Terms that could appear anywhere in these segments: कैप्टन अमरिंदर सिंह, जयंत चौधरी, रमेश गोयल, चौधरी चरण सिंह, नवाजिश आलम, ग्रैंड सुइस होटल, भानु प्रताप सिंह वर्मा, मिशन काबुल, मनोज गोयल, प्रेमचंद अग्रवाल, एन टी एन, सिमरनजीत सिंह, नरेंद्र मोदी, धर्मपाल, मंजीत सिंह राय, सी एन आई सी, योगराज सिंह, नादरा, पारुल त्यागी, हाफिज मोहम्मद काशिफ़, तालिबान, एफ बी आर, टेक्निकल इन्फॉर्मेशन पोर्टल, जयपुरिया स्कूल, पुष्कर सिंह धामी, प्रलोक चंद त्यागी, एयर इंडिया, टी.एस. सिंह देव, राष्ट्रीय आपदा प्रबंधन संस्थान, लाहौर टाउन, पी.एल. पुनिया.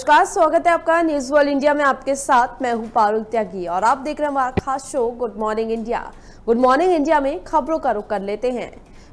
नमस्कार, स्वागत है आपका न्यूज वर्ल्ड इंडिया में। आपके साथ मैं हूं पारुल त्यागी और आप देख रहे हैं हमारा खास show good morning India. Good morning India में खबरों का रुख कर लेते हैं।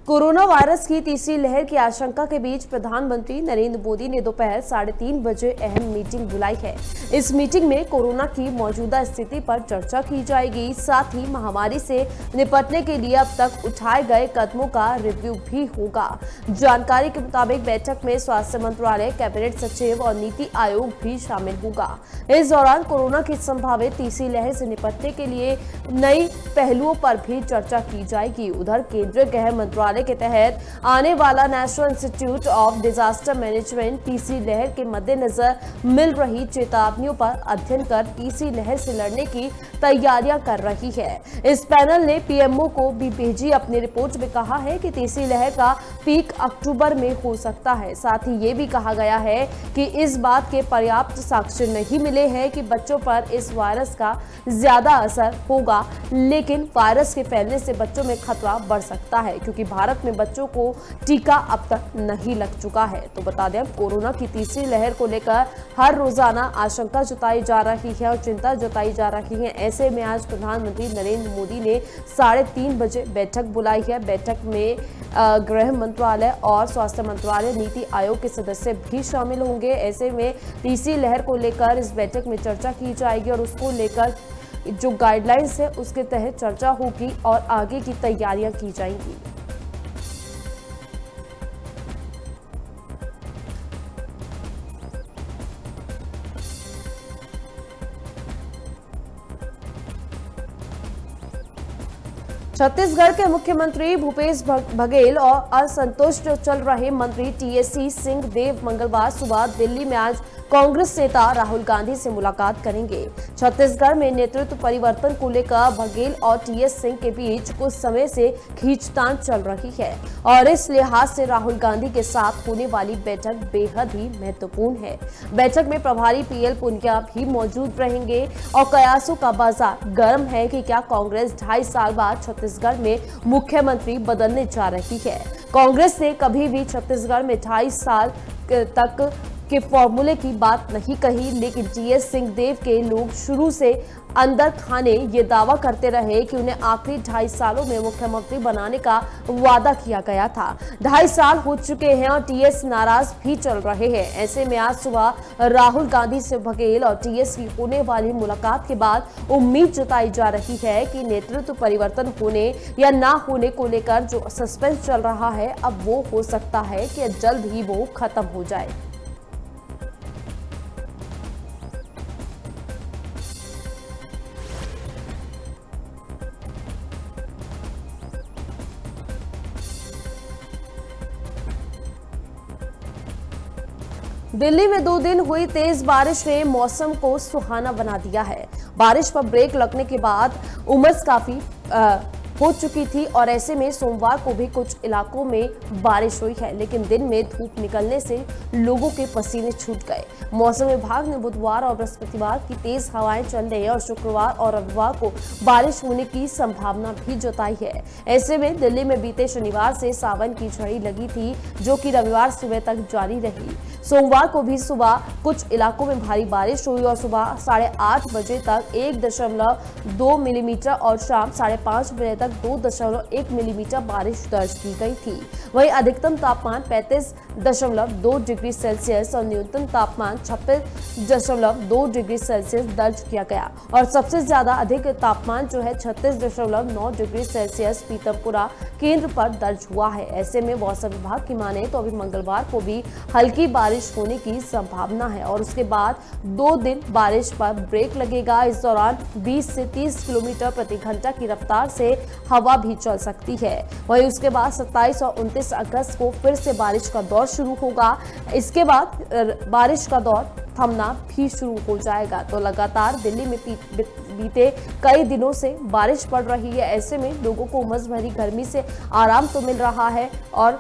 कोरोना वायरस की तीसरी लहर की आशंका के बीच प्रधानमंत्री नरेंद्र मोदी ने दोपहर 3:30 बजे अहम मीटिंग बुलाई है। इस मीटिंग में कोरोना की मौजूदा स्थिति पर चर्चा की जाएगी, साथ ही महामारी से निपटने के लिए अब तक उठाए गए कदमों का रिव्यू भी होगा। जानकारी के मुताबिक बैठक में स्वास्थ्य मंत्रालय, कैबिनेट सचिव और नीति आयोग भी शामिल होगा। इस दौरान कोरोना की संभावित तीसरी लहर से निपटने के लिए नई पहलुओं पर भी चर्चा की जाएगी। उधर केंद्रीय गृह मंत्रालय के तहत आने वाला national institute of disaster management तीसरी लहर के मद्देनजर मिल रही चेतावनियों पर अध्ययन कर तीसरी लहर से लड़ने की तैयारियां कर रही है। इस पैनल ने पीएमओ को भी भेजी अपनी रिपोर्ट में कहा है कि तीसरी लहर का पीक अक्टूबर में हो सकता है। साथ ही ये भी कहा गया है कि इस बात के पर्याप्त साक्ष्य नहीं मिले हैं कि बच्चों पर इस वायरस का ज्यादा असर होगा, लेकिन वायरस के फैलने से बच्चों में खतरा बढ़ सकता है क्योंकि भारत में बच्चों को टीका अब तक नहीं लग चुका है। तो बता दें, कोरोना की तीसरी लहर को लेकर हर रोजाना आशंका जताई जा रही है और चिंता जताई जा रही है। ऐसे में आज प्रधानमंत्री नरेंद्र मोदी ने 3:30 बजे बैठक बुलाई है। बैठक में गृह मंत्रालय और स्वास्थ्य मंत्रालय, नीति आयोग के सदस्य भी शामिल होंगे। ऐसे में तीसरी लहर को लेकर इस बैठक में चर्चा की जाएगी और उसको लेकर जो गाइडलाइंस है उसके तहत चर्चा होगी और आगे की तैयारियां की जाएंगी। छत्तीसगढ़ के मुख्यमंत्री भूपेश बघेल और असंतुष्ट चल रहे मंत्री टी.एस. सिंह देव मंगलवार सुबह दिल्ली में आज कांग्रेस नेता राहुल गांधी से मुलाकात करेंगे। छत्तीसगढ़ में नेतृत्व परिवर्तन को लेकर बघेल और टी.एस. सिंह के बीच कुछ समय से खींचतान चल रही है और इस लिहाज से राहुल गांधी के साथ होने वाली बैठक बेहद ही महत्वपूर्ण है। बैठक में प्रभारी पी.एल. पुनिया भी मौजूद रहेंगे और कयासों का बाजार गर्म है कि क्या कांग्रेस 2.5 साल बाद छत्तीसगढ़ में मुख्यमंत्री बदलने जा रही है। कांग्रेस ने कभी भी छत्तीसगढ़ में 2.5 साल तक के फॉर्मूले की बात नहीं कही, लेकिन टी.एस. सिंहदेव के लोग शुरू से अंदर खाने ये दावा करते रहे कि उन्हें आखिरी 2.5 सालों में मुख्यमंत्री बनाने का वादा किया गया था। 2.5 साल हो चुके हैं और टी.एस. नाराज भी चल रहे हैं। ऐसे में आज सुबह राहुल गांधी से बघेल और टी.एस. की होने वाली मुलाकात के बाद उम्मीद जताई जा रही है कि नेतृत्व परिवर्तन होने या ना होने को लेकर जो सस्पेंस चल रहा है, अब वो हो सकता है कि जल्द ही वो खत्म हो जाए। दिल्ली में 2 दिन हुई तेज बारिश ने मौसम को सुहाना बना दिया है। बारिश पर ब्रेक लगने के बाद उमस काफी हो चुकी थी और ऐसे में सोमवार को भी कुछ इलाकों में बारिश हुई है, लेकिन दिन में धूप निकलने से लोगों के पसीने छूट गए। मौसम विभाग ने बुधवार और बृहस्पतिवार की तेज हवाएं चलने और शुक्रवार और रविवार को बारिश होने की संभावना भी जताई है। ऐसे में दिल्ली में बीते शनिवार से सावन की झड़ी लगी थी, जो कि रविवार सुबह तक जारी रही। सोमवार को भी सुबह कुछ इलाकों में भारी बारिश हुई और सुबह 8:30 बजे तक 1.2 मिलीमीटर और शाम 5:30 बजे तक 2.1 मिलीमीटर बारिश दर्ज की गई थी। वहीं अधिकतम तापमान 35.2 डिग्री सेल्सियस और न्यूनतम तापमान 26.2 डिग्री सेल्सियस दर्ज किया गया और सबसे ज्यादा अधिक तापमान जो है 36.9 डिग्री सेल्सियस पीतमपुरा केंद्र पर दर्ज हुआ है। ऐसे में मौसम विभाग की माने तो अभी मंगलवार को भी हल्की बारिश होने की संभावना है और उसके बाद 2 दिन बारिश पर ब्रेक लगेगा। इस दौरान 20 से 30 किलोमीटर प्रति घंटा की रफ्तार से हवा भी चल सकती है। वहीं उसके बाद 27 और 29 अगस्त को फिर से बारिश का दौर शुरू होगा। इसके बाद बारिश का दौर थमना भी शुरू हो जाएगा। तो लगातार दिल्ली में बीते कई दिनों से बारिश पड़ रही है। ऐसे में लोगों को उमस भरी गर्मी से आराम तो मिल रहा है और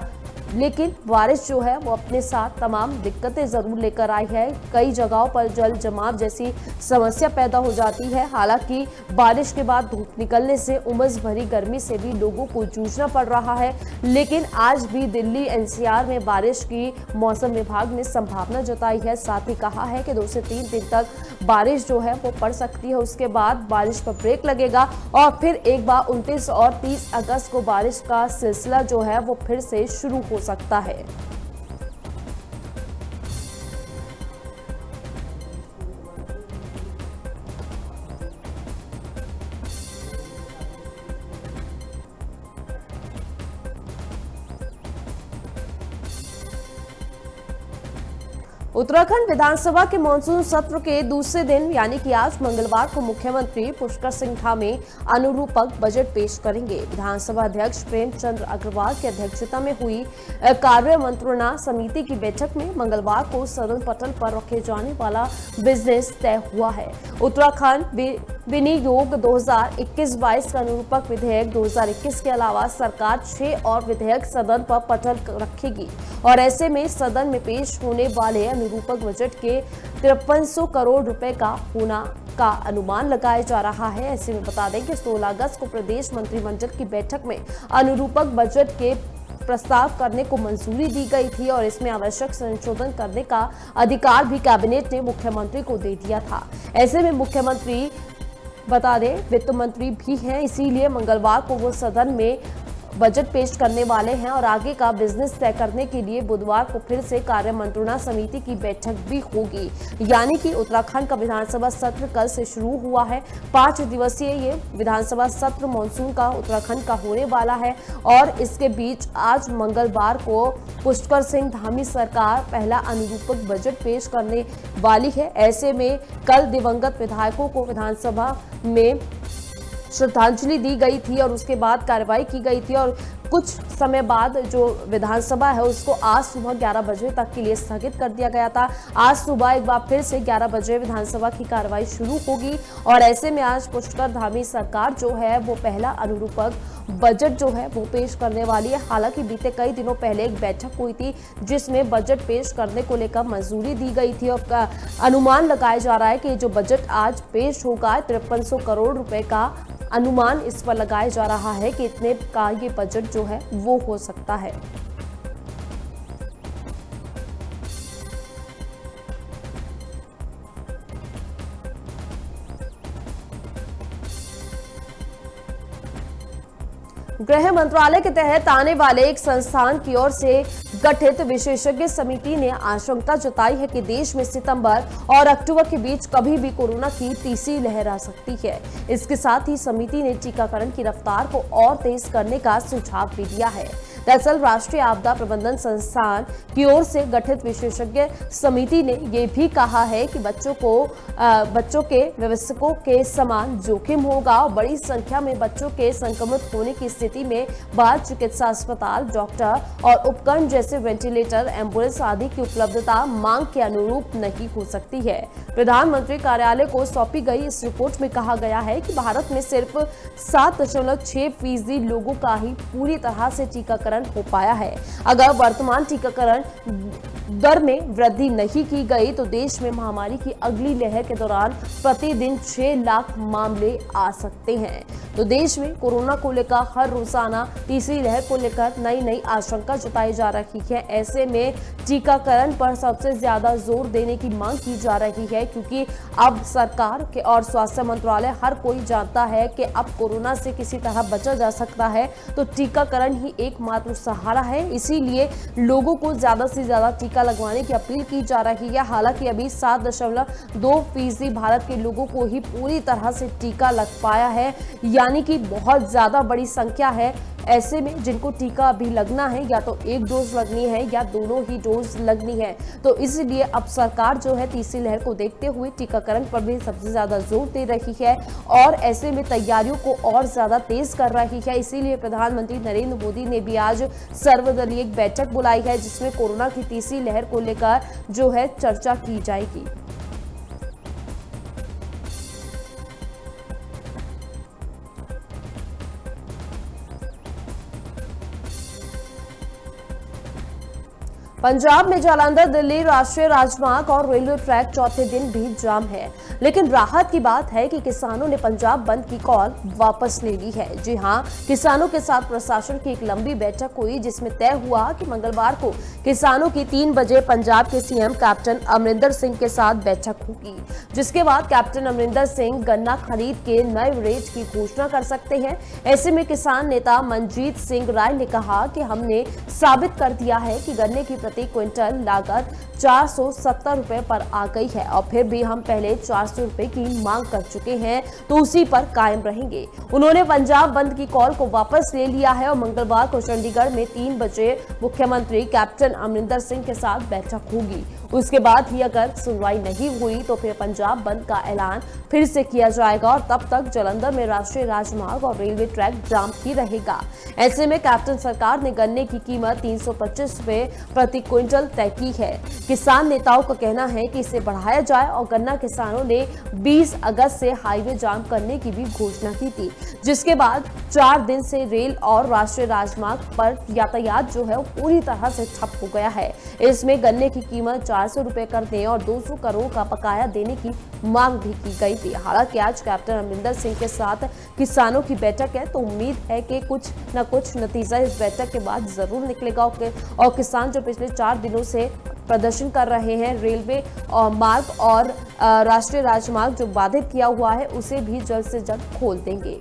लेकिन बारिश जो है वो अपने साथ तमाम दिक्कतें ज़रूर लेकर आई है। कई जगहों पर जल जमाव जैसी समस्या पैदा हो जाती है। हालांकि बारिश के बाद धूप निकलने से उमस भरी गर्मी से भी लोगों को जूझना पड़ रहा है, लेकिन आज भी दिल्ली एनसीआर में बारिश की मौसम विभाग ने संभावना जताई है। साथ ही कहा है कि 2 से 3 दिन तक बारिश जो है वो पड़ सकती है, उसके बाद बारिश पर ब्रेक लगेगा और फिर एक बार 29 और 30 अगस्त को बारिश का सिलसिला जो है वो फिर से शुरू हो सकता है। उत्तराखंड विधानसभा के मानसून सत्र के दूसरे दिन यानी कि आज मंगलवार को मुख्यमंत्री पुष्कर सिंह धामी अनुरूपक बजट पेश करेंगे। विधानसभा अध्यक्ष प्रेमचंद अग्रवाल की अध्यक्षता में हुई कार्य मंत्रणा समिति की बैठक में मंगलवार को सदन पटल पर रखे जाने वाला बिजनेस तय हुआ है। उत्तराखंड विनियोग 2021-22 का अनुरूपक विधेयक 2021 के अलावा सरकार 6 और विधेयक सदन पर पटल रखेगी और ऐसे में सदन में पेश होने वाले अनुरूपक बजट के 5300 करोड़ रुपए का होना का अनुमान लगाया जा रहा है। ऐसे में बता दें कि 16 अगस्त को प्रदेश मंत्रिमंडल की बैठक में अनुरूपक बजट के प्रस्ताव करने को मंजूरी दी गई थी और इसमें आवश्यक संशोधन करने का अधिकार भी कैबिनेट ने मुख्यमंत्री को दे दिया था। ऐसे में मुख्यमंत्री बता दें वित्त मंत्री भी हैं, इसीलिए मंगलवार को वो सदन में बजट पेश करने वाले हैं और आगे का बिजनेस तय करने के लिए बुधवार को फिर से कार्य मंत्रणा समिति की बैठक भी होगी। यानी कि उत्तराखंड का विधानसभा सत्र कल से शुरू हुआ है। 5 दिवसीय ये विधानसभा सत्र मॉनसून का उत्तराखंड का होने वाला है और इसके बीच आज मंगलवार को पुष्कर सिंह धामी सरकार पहला अनुरूपक बजट पेश करने वाली है। ऐसे में कल दिवंगत विधायकों को विधानसभा में श्रद्धांजलि दी गई थी और उसके बाद कार्रवाई की गई थी और कुछ समय बाद जो विधानसभा है उसको आज सुबह 11 बजे तक के लिए स्थगित कर दिया गया था। आज सुबह एक बार फिर से 11 बजे विधानसभा की कार्रवाई शुरू होगी और ऐसे में आज पुष्कर धामी सरकार जो है वो पहला अनुरूपक बजट जो है वो पेश करने वाली है। हालांकि बीते कई दिनों पहले एक बैठक हुई थी जिसमें बजट पेश करने को लेकर मंजूरी दी गई थी और अनुमान लगाया जा रहा है कि जो बजट आज पेश होगा 5300 करोड़ रुपए का अनुमान इस पर लगाया जा रहा है कि इतने का ये बजट जो है वो हो सकता है। गृह मंत्रालय के तहत आने वाले एक संस्थान की ओर से गठित विशेषज्ञ समिति ने आशंका जताई है कि देश में सितंबर और अक्टूबर के बीच कभी भी कोरोना की तीसरी लहर आ सकती है। इसके साथ ही समिति ने टीकाकरण की रफ्तार को और तेज करने का सुझाव भी दिया है। दरअसल राष्ट्रीय आपदा प्रबंधन संस्थान की ओर से गठित विशेषज्ञ समिति ने ये भी कहा है कि बच्चों के वयस्कों के समान जोखिम होगा और बड़ी संख्या में बच्चों के संक्रमित होने की स्थिति में बाल चिकित्सा अस्पताल, डॉक्टर और उपकरण जैसे वेंटिलेटर, एम्बुलेंस आदि की उपलब्धता मांग के अनुरूप नहीं हो सकती है। प्रधानमंत्री कार्यालय को सौंपी गई इस रिपोर्ट में कहा गया है कि भारत में सिर्फ 7.6% लोगों का ही पूरी तरह से टीकाकरण हो पाया है। अगर वर्तमान टीकाकरण दर में वृद्धि नहीं की गई तो देश में महामारी की अगली लहर के दौरान प्रतिदिन 6 लाख मामले आ सकते हैं। तो देश में कोरोना को लेकर हर रोजाना तीसरी लहर को लेकर नई आशंका जताई जा रही है। ऐसे में टीकाकरण पर सबसे ज्यादा जोर देने की मांग की जा रही है क्योंकि अब सरकार के और स्वास्थ्य मंत्रालय हर कोई जानता है कि अब कोरोना से किसी तरह बचा जा सकता है तो टीकाकरण ही एकमात्र सहारा है। इसीलिए लोगों को ज्यादा से ज्यादा टीका लगवाने की अपील की जा रही है। हालांकि अभी 7.2% भारत के लोगों को ही पूरी तरह से टीका लग पाया है, यानी कि बहुत ज़्यादा बड़ी संख्या है। ऐसे में जिनको टीका अभी लगना है या तो एक डोज लगनी है या दोनों ही डोज लगनी है, तो इसलिए अब सरकार जो है तीसरी लहर को देखते हुए टीकाकरण पर भी सबसे ज़्यादा जोर दे रही है और ऐसे में तैयारियों को और ज़्यादा तेज कर रही है। इसीलिए प्रधानमंत्री नरेंद्र मोदी ने भी आज सर्वदलीय एक बैठक बुलाई है जिसमें कोरोना की तीसरी लहर को लेकर जो है चर्चा की जाएगी। पंजाब में जालंधर दिल्ली राष्ट्रीय राजमार्ग और रेलवे ट्रैक चौथे दिन भी जाम है, लेकिन राहत की बात है कि किसानों ने पंजाब बंद की कॉल वापस ले ली है। जी हां, किसानों के साथ प्रशासन की एक लंबी बैठक हुई, जिसमें तय हुआ कि मंगलवार को किसानों की 3 बजे पंजाब के सीएम कैप्टन अमरिंदर सिंह के साथ बैठक होगी, जिसके बाद कैप्टन अमरिंदर सिंह गन्ना खरीद के नए रेट की घोषणा कर सकते हैं। ऐसे में किसान नेता मंजीत सिंह राय ने कहा कि हमने साबित कर दिया है कि गन्ने की प्रति क्विंटल लागत 470 रुपए पर आ गई है और फिर भी हम पहले 400 रुपए की मांग कर चुके हैं, तो उसी पर कायम रहेंगे। उन्होंने पंजाब बंद की कॉल को वापस ले लिया है और मंगलवार को चंडीगढ़ में 3 बजे मुख्यमंत्री कैप्टन अमरिंदर सिंह के साथ बैठक होगी। उसके बाद ही अगर सुनवाई नहीं हुई तो फिर पंजाब बंद का ऐलान फिर से किया जाएगा और तब तक जालंधर में राष्ट्रीय राजमार्ग और रेलवे ट्रैक जाम ही रहेगा। ऐसे में कैप्टन सरकार ने गन्ने की कीमत 325 रुपए प्रति क्विंटल तय की है। किसान नेताओं का कहना है कि इसे बढ़ाया जाए और गन्ना किसानों ने 20 अगस्त से हाईवे जाम करने की भी घोषणा की थी, जिसके बाद 4 दिन से रेल और राष्ट्रीय राजमार्ग पर यातायात जो है वो पूरी तरह से ठप हो गया है। इसमें गन्ने की कीमत 400 रुपए कर दें और 200 करोड़ का बकाया देने की मांग भी की गई थी। हालांकि आज कैप्टन अमरिंदर सिंह के साथ किसानों की बैठक है, तो उम्मीद है कि कुछ नतीजा इस बैठक के बाद जरूर निकलेगा और किसान जो पिछले 4 दिनों से प्रदर्शन कर रहे हैं, रेलवे मार्ग और राष्ट्रीय राजमार्ग जो बाधित किया हुआ है उसे भी जल्द से जल्द खोल देंगे।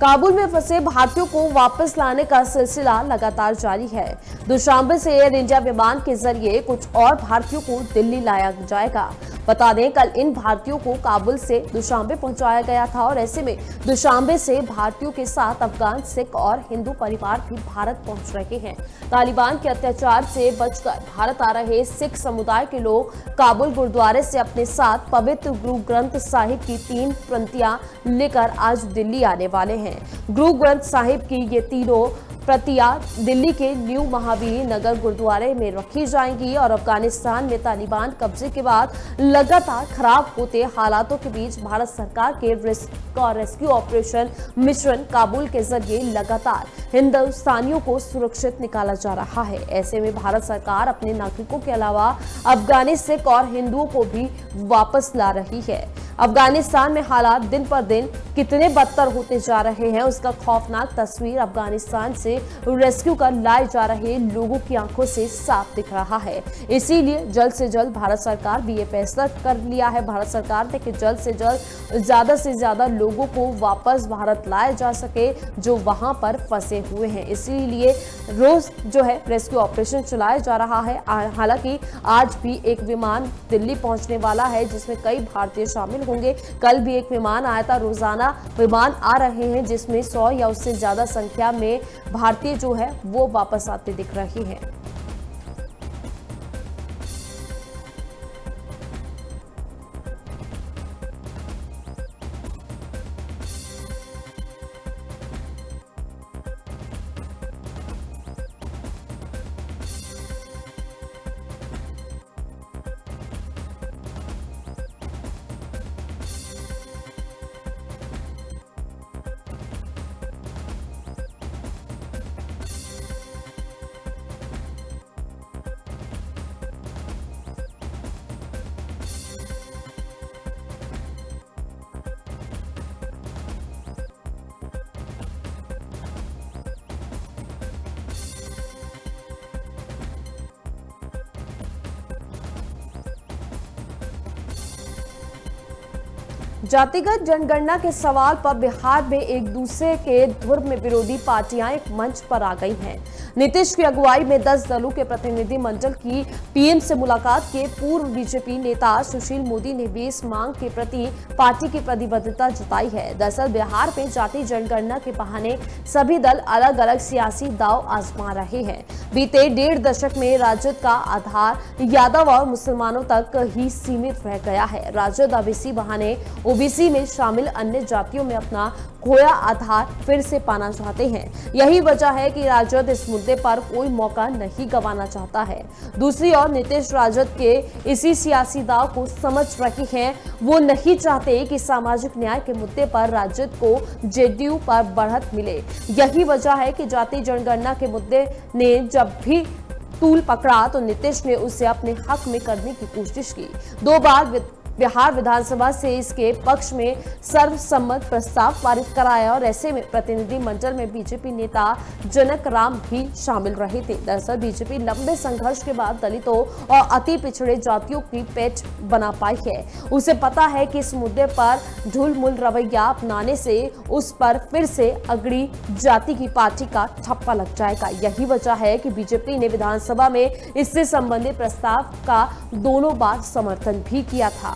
काबुल में फंसे भारतीयों को वापस लाने का सिलसिला लगातार जारी है। दुशांबे से एयर इंडिया विमान के जरिए कुछ और भारतीयों को दिल्ली लाया जाएगा। बता दें, कल इन भारतीयों को काबुल से दुशांबे पहुंचाया गया था और ऐसे में दुशांबे से भारतीयों के साथ अफगान, सिख और हिंदू परिवार भी भारत पहुंच रहे हैं। तालिबान के अत्याचार से बचकर भारत आ रहे सिख समुदाय के लोग काबुल गुरुद्वारे से अपने साथ पवित्र गुरु ग्रंथ साहिब की 3 प्रतियां लेकर आज दिल्ली आने वाले हैं। गुरु ग्रंथ साहिब की ये तीनों प्रतियां दिल्ली के न्यू महावीर नगर गुरुद्वारे में रखी जाएंगी और अफगानिस्तान में तालिबान कब्जे के बाद लगातार खराब होते हालातों के बीच भारत सरकार के रेस्क्यू ऑपरेशन मिशन काबुल के जरिए लगातार हिंदुस्तानियों को सुरक्षित निकाला जा रहा है। ऐसे में भारत सरकार अपने नागरिकों के अलावा अफगानी, सिख और हिंदुओं को भी वापस ला रही है। अफगानिस्तान में हालात दिन पर दिन कितने बदतर होते जा रहे हैं, उसका खौफनाक तस्वीर अफगानिस्तान से रेस्क्यू कर लाए जा रहे लोगों की आंखों से साफ दिख रहा है। इसीलिए जल्द से जल्द भारत सरकार भी ये फैसला कर लिया है भारत सरकार ने कि जल्द से जल्द ज़्यादा से ज़्यादा लोगों को वापस भारत लाया जा सके जो वहाँ पर फंसे हुए हैं। इसीलिए रोज़ जो है रेस्क्यू ऑपरेशन चलाया जा रहा है। हालांकि आज भी एक विमान दिल्ली पहुँचने वाला है जिसमें कई भारतीय शामिल होंगे। कल भी एक विमान आया था। रोजाना विमान आ रहे हैं जिसमें 100 या उससे ज्यादा संख्या में भारतीय जो है वो वापस आते दिख रहे हैं। जातिगत जनगणना के सवाल पर बिहार में एक दूसरे के धुर में विरोधी पार्टियां एक मंच पर आ गई हैं। नीतीश की अगुवाई में 10 दलों के प्रतिनिधि मंडल की पीएम से मुलाकात के पूर्व बीजेपी नेता सुशील मोदी ने भी इस मांग के प्रति पार्टी की प्रतिबद्धता जताई है। दरअसल बिहार में जाति जनगणना के बहाने सभी दल अलग अलग सियासी दांव आजमा रहे हैं। बीते 1.5 दशक में राजद का आधार यादव और मुसलमानों तक ही सीमित रह गया है। राजद अब इसी बहाने ओबीसी में शामिल अन्य जातियों में अपना खोया आधार फिर से पाना चाहते हैं। यही वजह है कि राजद इस मुद्दे पर कोई मौका नहीं गंवाना चाहता है। दूसरी ओर नीतीश राजद के इसी सियासी दाव को समझ रहे हैं। वो नहीं चाहते कि सामाजिक न्याय के मुद्दे पर राजद को जेडीयू पर बढ़त मिले। यही वजह है कि जाति जनगणना के मुद्दे ने जब भी तूल पकड़ा तो नीतीश ने उसे अपने हक में करने की कोशिश की। दो बार बिहार विधानसभा से इसके पक्ष में सर्वसम्मत प्रस्ताव पारित कराया और ऐसे में प्रतिनिधिमंडल में बीजेपी नेता जनक राम भी शामिल रहे थे। दरअसल बीजेपी लंबे संघर्ष के बाद दलितों और अति पिछड़े जातियों की पैठ बना पाई है। उसे पता है कि इस मुद्दे पर ढुलमुल रवैया अपनाने से उस पर फिर से अगड़ी जाति की पार्टी का ठप्पा लग जाएगा। यही वजह है कि बीजेपी ने विधानसभा में इससे संबंधित प्रस्ताव का दोनों बार समर्थन भी किया था।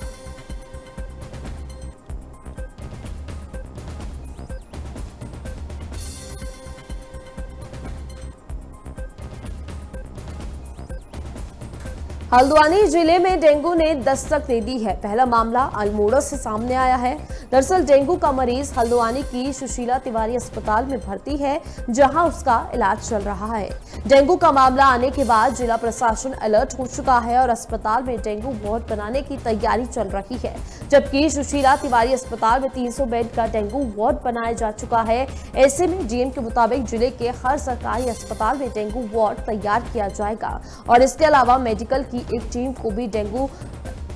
हल्द्वानी जिले में डेंगू ने दस्तक दे दी है। पहला मामला अल्मोड़ा से सामने आया है। दरअसल डेंगू का मरीज हल्द्वानी की सुशीला तिवारी अस्पताल में भर्ती है, जहां उसका इलाज चल रहा है। डेंगू का मामला आने के बाद जिला प्रशासन अलर्ट हो चुका है और अस्पताल में डेंगू वार्ड बनाने की तैयारी चल रही है। जबकि सुशीला तिवारी अस्पताल में 300 बेड का डेंगू वार्ड बनाया जा चुका है। ऐसे में डीएम के मुताबिक जिले के हर सरकारी अस्पताल में डेंगू वार्ड तैयार किया जाएगा और इसके अलावा मेडिकल एक टीम को भी डेंगू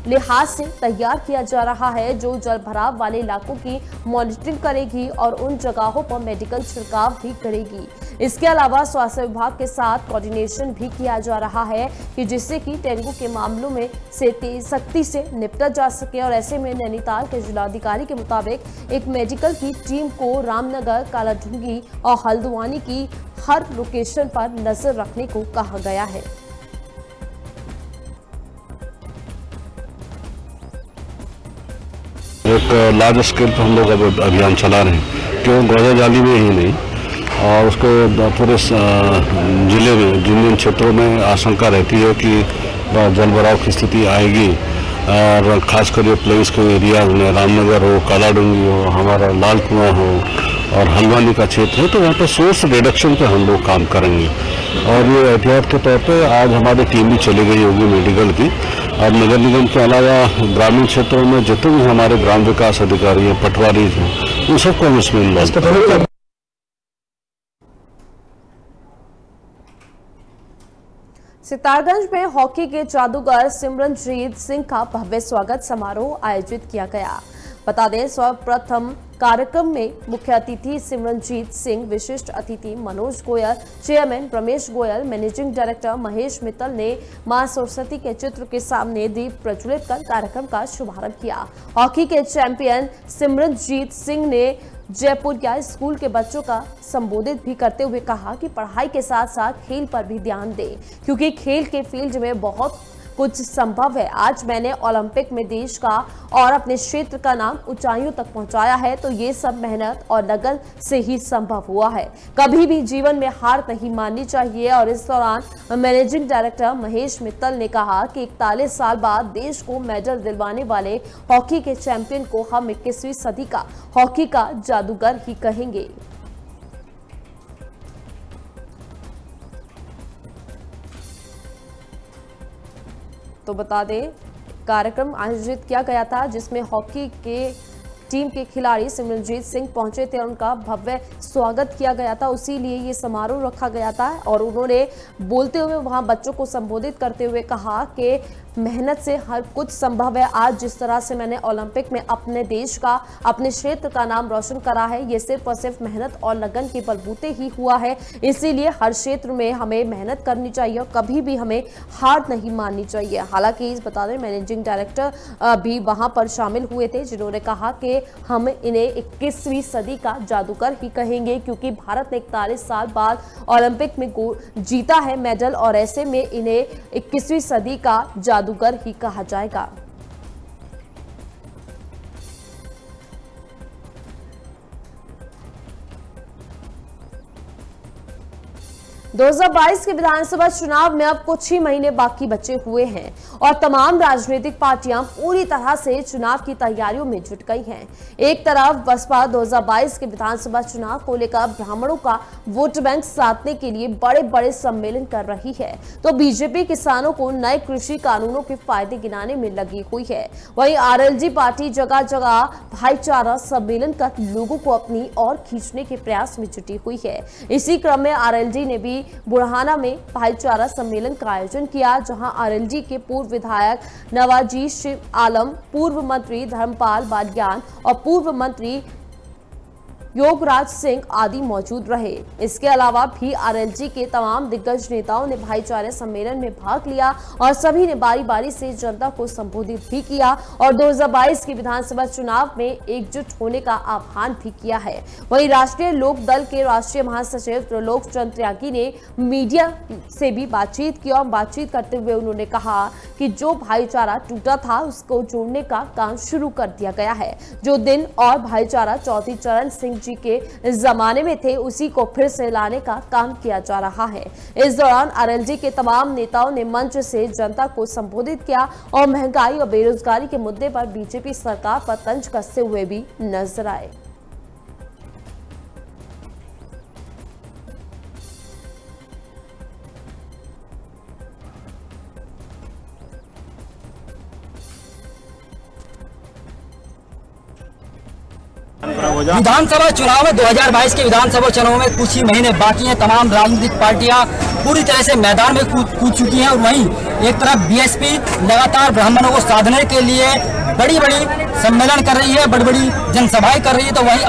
लिहाज से तैयार किया जा रहा है, जो जलभराव वाले इलाकों की मॉनिटरिंग करेगी और उन जगहों पर मेडिकल छिड़काव भी करेगी। इसके अलावा स्वास्थ्य विभाग के साथ कोऑर्डिनेशन भी किया जा रहा है कि जिससे कि डेंगू के मामलों में सख्ती से निपटा जा सके। और ऐसे में नैनीताल के जिलाधिकारी के मुताबिक एक मेडिकल की टीम को रामनगर, कालाढूंगी और हल्द्वानी की हर लोकेशन पर नजर रखने को कहा गया है। एक लार्ज स्केल पर हम लोग अब अभियान चला रहे हैं, क्यों गौजा जाली में ही नहीं और उसके पूरे जिले में जिन क्षेत्रों में आशंका रहती है कि जलभराव की स्थिति आएगी और खासकर ये प्लेस के एरियाज में रामनगर हो, कालाडूंगी हो, हमारा लाल कुआं हो और हल्द्वानी का क्षेत्र है, तो वहाँ पर सोर्स रिडक्शन पे हम लोग काम करेंगे। और ये एहतियात के तौर पे आज हमारी टीम भी चली गई होगी मेडिकल की और नगर निगम के अलावा ग्रामीण क्षेत्रों में जितने भी हमारे ग्राम विकास अधिकारी हैं, पटवारी हैं, उन सबको हम इसमें इन्वॉल्व करेंगे। सितारगंज में हॉकी के जादूगर सिमरनजीत सिंह का भव्य स्वागत समारोह आयोजित किया गया। बता दें सर्वप्रथम कार्यक्रम में मुख्य अतिथि सिमरनजीत सिंह, विशिष्ट अतिथि मनोज गोयल, chairman रमेश गोयल, managing director Mahesh Mittal ने मां सरस्वती के चित्र के सामने दीप प्रज्वलित कर कार्यक्रम का शुभारंभ किया। हॉकी के चैंपियन सिमरनजीत सिंह ने जयपुरिया स्कूल के बच्चों का संबोधित भी करते हुए कहा कि पढ़ाई के साथ साथ खेल पर भी ध्यान दें, क्योंकि खेल के फील्ड में बहुत कुछ संभव है। आज मैंने ओलंपिक में देश का और अपने क्षेत्र का नाम ऊंचाइयों तक पहुंचाया है, तो ये सब मेहनत और लगन से ही संभव हुआ है। कभी भी जीवन में हार नहीं माननी चाहिए। और इस दौरान मैनेजिंग डायरेक्टर महेश मित्तल ने कहा कि 41 साल बाद देश को मेडल दिलवाने वाले हॉकी के चैंपियन को हम 21वीं सदी का हॉकी का जादूगर ही कहेंगे। तो बता दें कार्यक्रम आयोजित किया गया था जिसमें हॉकी के टीम के खिलाड़ी सिमरनजीत सिंह पहुंचे थे और उनका भव्य स्वागत किया गया था। उसी लिए ये समारोह रखा गया था और उन्होंने बोलते हुए वहां बच्चों को संबोधित करते हुए कहा कि मेहनत से हर कुछ संभव है। आज जिस तरह से मैंने ओलंपिक में अपने देश का, अपने क्षेत्र का नाम रोशन करा है, ये सिर्फ और सिर्फ मेहनत और लगन के बलबूते ही हुआ है। इसीलिए हर क्षेत्र में हमें मेहनत करनी चाहिए और कभी भी हमें हार नहीं माननी चाहिए। हालांकि बता दें मैनेजिंग डायरेक्टर भी वहां पर शामिल हुए थे, जिन्होंने कहा कि हम इन्हें 21वीं सदी का जादूगर ही कहेंगे, क्योंकि भारत ने 41 साल बाद ओलंपिक में जीता है मेडल और ऐसे में इन्हें 21वीं सदी का जादूगर ही कहा जाएगा। 2022 के विधानसभा चुनाव में अब कुछ ही महीने बाकी बचे हुए हैं और तमाम राजनीतिक पार्टियां पूरी तरह से चुनाव की तैयारियों में जुट गई हैं। एक तरफ बसपा 2022 के विधानसभा चुनाव को लेकर ब्राह्मणों का वोट बैंक साधने के लिए बड़े बड़े सम्मेलन कर रही है, तो बीजेपी किसानों को नए कृषि कानूनों के फायदे गिनाने में लगी हुई है। वहीं आरएलडी पार्टी जगह जगह भाईचारा सम्मेलन कर लोगों को अपनी ओर खींचने के प्रयास में जुटी हुई है। इसी क्रम में आरएलडी ने भी बुढ़ाना में भाईचारा सम्मेलन का आयोजन किया, जहां आरएलडी के पूर्व विधायक नवाजिश आलम, पूर्व मंत्री धर्मपाल बादयान और पूर्व मंत्री योगराज सिंह आदि मौजूद रहे। इसके अलावा भी आरएलडी के तमाम दिग्गज नेताओं ने भाईचारा सम्मेलन में भाग लिया और सभी ने बारी बारी से जनता को संबोधित भी किया और 2022 के विधानसभा चुनाव में एकजुट होने का आह्वान भी किया है। वहीं राष्ट्रीय लोक दल के राष्ट्रीय महासचिव प्रलोक चंद त्यागी ने मीडिया से भी बातचीत की और बातचीत करते हुए उन्होंने कहा कि जो भाईचारा टूटा था उसको जोड़ने का काम शुरू कर दिया गया है। जो दिन और भाईचारा चौथी चरण सिंह जी के जमाने में थे उसी को फिर से लाने का काम किया जा रहा है। इस दौरान आरएलडी के तमाम नेताओं ने मंच से जनता को संबोधित किया और महंगाई और बेरोजगारी के मुद्दे पर बीजेपी सरकार पर तंज कसते हुए भी नजर आए। विधानसभा चुनाव में 2022 के विधानसभा चुनाव में कुछ ही महीने बाकी हैं। तमाम राजनीतिक पार्टियां पूरी तरह से मैदान में कूद चुकी हैं और वहीं एक तरफ बीएसपी लगातार ब्राह्मणों को साधने के लिए बड़ी बड़ी सम्मेलन कर रही है, बड़ी बड़ी जनसभाएं कर रही है, तो वहीं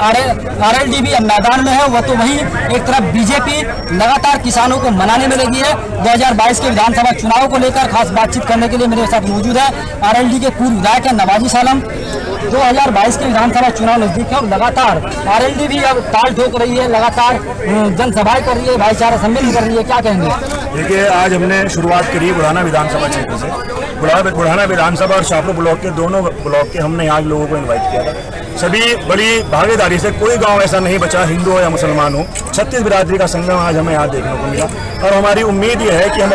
आरएलडी भी अब मैदान में है। वह तो वहीं एक तरफ बीजेपी लगातार किसानों को मनाने में लगी है। 2022 के विधानसभा चुनाव को लेकर खास बातचीत करने के लिए मेरे साथ मौजूद है आरएलडी के पूर्व विधायक है नवाजिश आलम। 2022 के विधानसभा चुनाव नजदीक है, लगातार आरएलडी भी अब ताल ठोक रही है, लगातार जनसभाएं कर रही है, भाईचारा सम्मेलन कर रही है, क्या कहेंगे? देखिए, आज हमने शुरुआत करी बुढ़ाना विधानसभा क्षेत्र से। बुढ़ाना विधानसभा और शाहपुर ब्लॉक के दोनों ब्लॉक के हमने यहाँ लोगों को इन्वाइट किया था। सभी बड़ी भागीदारी से, कोई गाँव ऐसा नहीं बचा, हिंदू हो या मुसलमान हो, 36 बिरादरी का संगम आज हमें यहाँ देखने को मिला। और हमारी उम्मीद ये है कि हम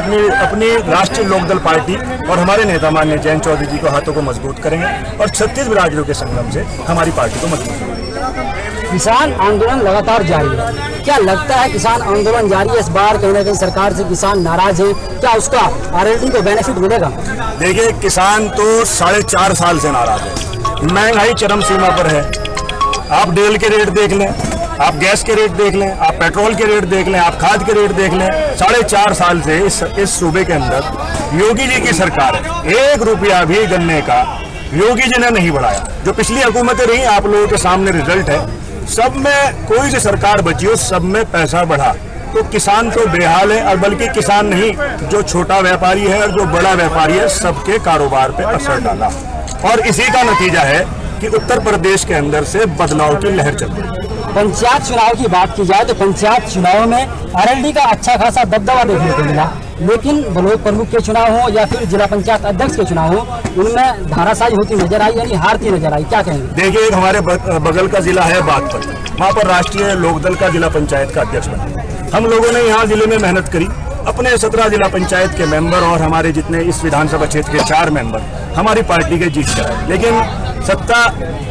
अपनी राष्ट्रीय लोकदल पार्टी और हमारे नेता माननीय जयंत चौधरी जी को हाथों को मजबूत करेंगे और 36 बिरादरियों के संगम से हमारी पार्टी को मजबूत करेंगे। किसान आंदोलन लगातार जारी है, क्या लगता है किसान आंदोलन जारी है? इस बार कहीं ना कहीं सरकार से किसान नाराज है, क्या उसका आरएलडी को बेनिफिट मिलेगा? देखिए, किसान तो 4.5 साल से नाराज है। महंगाई चरम सीमा पर है। आप डीजल के रेट देख लें, आप गैस के रेट देख लें, आप पेट्रोल के रेट देख लें, आप खाद के रेट देख लें। 4.5 साल से इस सूबे के अंदर योगी जी की सरकार है, 1 रुपया भी गन्ने का योगी जी ने नहीं बढ़ाया। जो पिछली हुकूमतें रही, आप लोगों के सामने रिजल्ट है। सब में कोई सी सरकार बची हो, सब में पैसा बढ़ा, तो किसान तो बेहाल है। और बल्कि किसान नहीं, जो छोटा व्यापारी है और जो बड़ा व्यापारी है, सबके कारोबार पर असर डाला। और इसी का नतीजा है कि उत्तर प्रदेश के अंदर से बदलाव की लहर चल रही है। पंचायत चुनाव की बात की जाए तो पंचायत चुनाव में आरएलडी का अच्छा खासा दबदबा देखने को मिला, लेकिन ब्लॉक प्रमुख के चुनाव हो या फिर जिला पंचायत अध्यक्ष के चुनाव हो, उनमें धाराशायी होती नजर आई, यानी हारती नजर आई, क्या कहेंगे? देखिए, हमारे बगल का जिला है बागपत, वहाँ पर राष्ट्रीय लोकदल का जिला पंचायत का अध्यक्ष बना। हम लोगों ने यहाँ जिले में मेहनत करी, अपने 17 जिला पंचायत के मेंबर और हमारे जितने इस विधानसभा क्षेत्र के 4 मेंबर हमारी पार्टी के जीत कराए, लेकिन सत्ता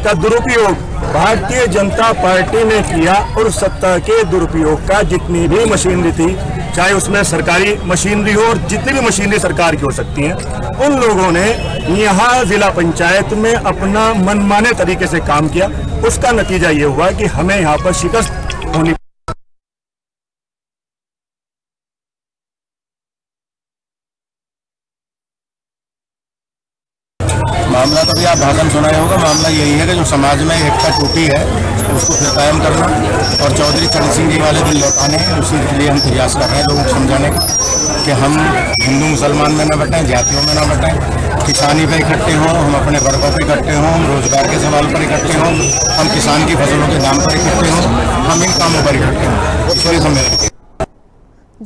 का दुरुपयोग भारतीय जनता पार्टी ने किया। और सत्ता के दुरुपयोग का जितनी भी मशीनरी थी, चाहे उसमें सरकारी मशीनरी हो और जितनी भी मशीनरी सरकार की हो सकती है, उन लोगों ने यहाँ जिला पंचायत में अपना मनमाने तरीके से काम किया। उसका नतीजा ये हुआ कि हमें यहाँ पर शिकस्त होनी। मामला तो भी आप भाषण सुनाए होगा, मामला यही है कि जो समाज में एकता टूटी है उसको फिर कायम करना और चौधरी चरण सिंह जी वाले दिन लौटाने, उसी के लिए हम प्रयास कर रहे हैं लोगों को समझाने का कि हम हिंदू मुसलमान में न बटें, जातियों में न बटें, किसानी पर इकट्ठे हों, हम अपने वर्गों पर इकट्ठे हों, हम रोजगार के सवाल पर इकट्ठे हों, हम किसान की फसलों के दाम पर इकट्ठे हों, हम इन कामों पर इकट्ठे हों।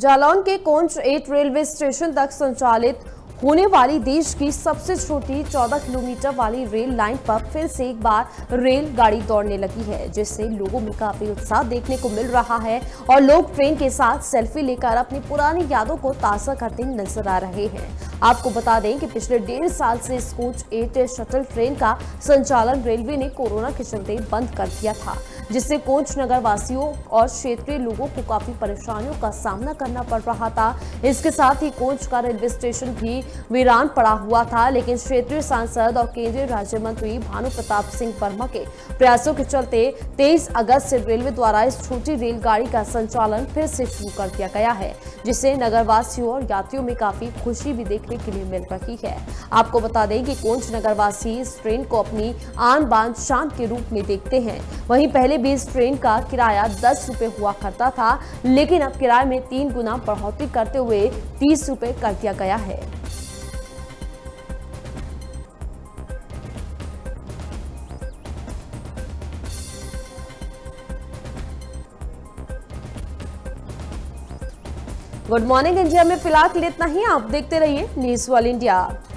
जालौन के कोंच 8 रेलवे स्टेशन तक संचालित होने वाली देश की सबसे छोटी 14 किलोमीटर वाली रेल लाइन पर फिर से एक बार रेलगाड़ी दौड़ने लगी है, जिससे लोगों में काफी उत्साह देखने को मिल रहा है और लोग ट्रेन के साथ सेल्फी लेकर अपनी पुरानी यादों को ताज़ा करते नजर आ रहे हैं। आपको बता दें कि पिछले 1.5 साल से कोच 8 शटल ट्रेन का संचालन रेलवे ने कोरोना के चलते बंद कर दिया था, जिससे कोच नगर वासियों और क्षेत्रीय लोगों को काफी परेशानियों का सामना करना पड़ रहा था। इसके साथ ही कोच का रेलवे स्टेशन भी वीरान पड़ा हुआ था, लेकिन क्षेत्रीय सांसद और केंद्रीय राज्य मंत्री भानु प्रताप सिंह वर्मा के प्रयासों के चलते 23 अगस्त से रेलवे द्वारा इस छोटी रेलगाड़ी का संचालन फिर से शुरू कर दिया गया है, जिससे नगरवासियों और यात्रियों में काफी खुशी भी देखने के लिए मिल रही है। आपको बता दें कि कोंच नगरवासी इस ट्रेन को अपनी आन बान शान के रूप में देखते हैं। वहीं पहले भी इस ट्रेन का किराया 10 रुपए हुआ करता था, लेकिन अब किराए में 3 गुना बढ़ोतरी करते हुए 30 रुपए कर दिया गया है। गुड मॉर्निंग इंडिया में फिलहाल के लिए इतना ही। आप देखते रहिए न्यूज वर्ल्ड इंडिया।